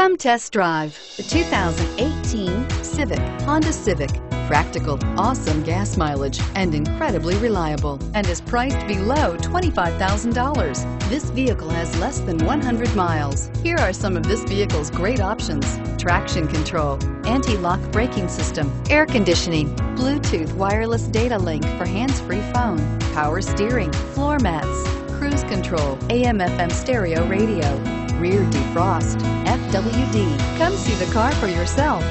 Come test drive the 2018 Honda Civic. Practical, awesome gas mileage, and incredibly reliable, and is priced below $25,000. This vehicle has less than 100 miles. Here are some of this vehicle's great options: traction control, anti-lock braking system, air conditioning, Bluetooth wireless data link for hands-free phone, power steering, floor mats, cruise control, AM/FM stereo radio, rear defrost, FWD. Come see the car for yourself.